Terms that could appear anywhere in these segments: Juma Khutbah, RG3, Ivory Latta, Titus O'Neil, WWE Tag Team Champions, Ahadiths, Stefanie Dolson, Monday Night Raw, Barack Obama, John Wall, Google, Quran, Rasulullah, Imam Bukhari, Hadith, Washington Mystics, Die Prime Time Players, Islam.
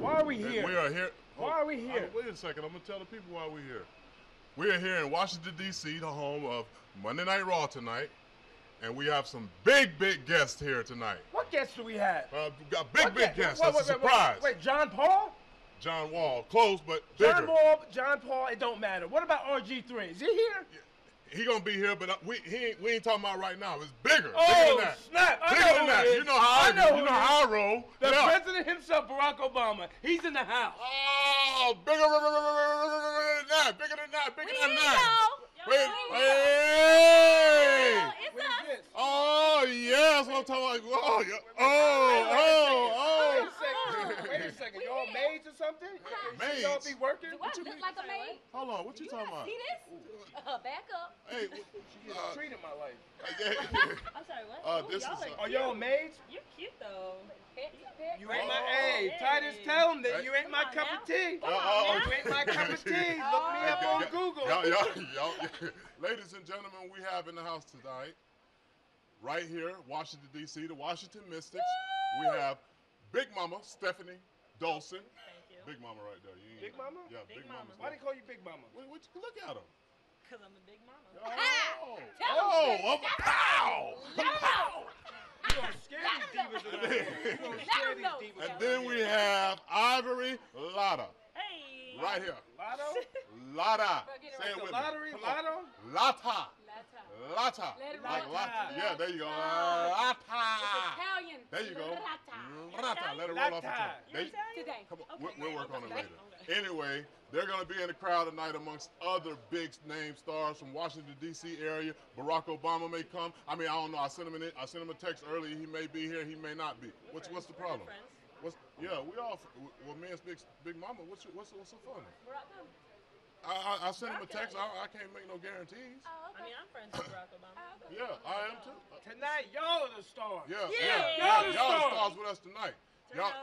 Why are we here? We are here. Why are we here? Wait a second. I'm going to tell the people why we're here. We are here in Washington, D.C., the home of Monday Night Raw tonight. And we have some big, big guests here tonight. What guests do we have? We've got big, big guests. That's a surprise. Wait, John Paul? John Wall. Close, but bigger. John Wall, John Paul, it don't matter. What about RG3? Is he here? Yeah. He gonna be here, but we ain't talking about right now. It's bigger. Oh, bigger than that. Snap! Bigger than that. You know how I do. You know how I roll. The president himself, Barack Obama. He's in the house. Oh, bigger than that. Bigger than that. Bigger than that. Wait, hey! Oh yes, I'm talking about. Oh, oh. Wait a second, y'all maids or something? Maids? Y'all be working? Do I look like a maid? Hold on, what you talking about? See this? Back up. Hey, she gets treated my life. I'm sorry, what? Are y'all maids? You're cute though. You ain't my hey, Titus, tell him that you ain't my cup of tea. You ain't my cup of tea. Look me up on Google. Ladies and gentlemen, we have in the house tonight, right here, Washington D.C., the Washington Mystics. We have Big Mama, Stefanie Dolson. Thank you. Big Mama right there. Big Mama? Yeah, Big Mama. Why they call you Big Mama? Look at him. Because I'm the Big Mama. Oh, pow! Pow! You don't scare these divas around here. And then we have Ivory Latta. Hey. Right here. Lotto? Latta. Say it with me. Lottery? Lotto? Latta. Latta. Like Latta. Yeah, there you go. Latta. Italian. There you go. Latta. Let it roll off the tongue. Today. Come on, we'll work on it later. Anyway, they're going to be in the crowd tonight amongst other big name stars from Washington, D.C. area. Barack Obama may come. I mean, I don't know. I sent him a text earlier. He may be here. He may not be. What's the problem? Yeah, we all. Well, me and Big Mama. What's so funny? Barack Obama. I sent him a text. I can't make no guarantees. Oh, okay. I mean, I'm friends with Barack Obama. Yeah, I am too. Tonight, y'all are the stars. Yeah. Y'all are the stars with us tonight.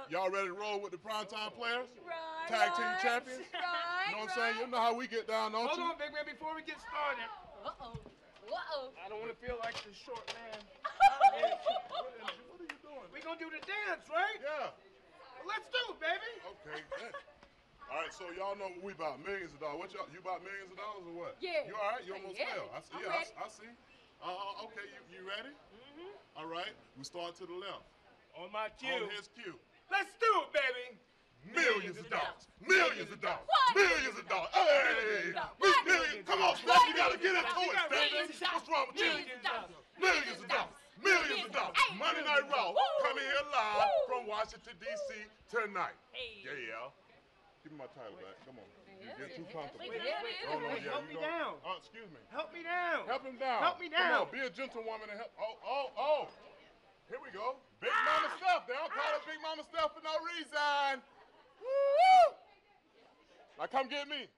Y'all ready to roll with the Prime Time Players? Right, Tag Team Champions? Right, you know what I'm saying? You know how we get down, don't you? Hold on, big man, before we get started. I don't want to feel like the short man. What are you doing? We're going to do the dance, right? Yeah. Well, let's do it, baby. Okay, all right, so y'all know we about millions of dollars. What y'all? You about millions of dollars or what? Yeah. You all right? You almost fell. I see. I see. Okay, you ready? Mm-hmm. All right. We start to the left. On my cue. On his cue. Let's do it, baby. Millions of dollars. Millions of dollars. Millions of dollars. Hey, millions. Come on, Steph. You gotta get into it, Steph. What's wrong with you? Millions of dollars. Millions of dollars. Monday Night Raw coming here live from Washington D.C. tonight. Yeah. Give me my title back. Come on. You get too comfortable. Help me down. Excuse me. Help me down. Help him down. Help me down. Come on. Be a gentlewoman and help. Oh. Here we go. Big Mama Steph. They don't call her Big Mama Steph for no reason. Woo! Now come get me.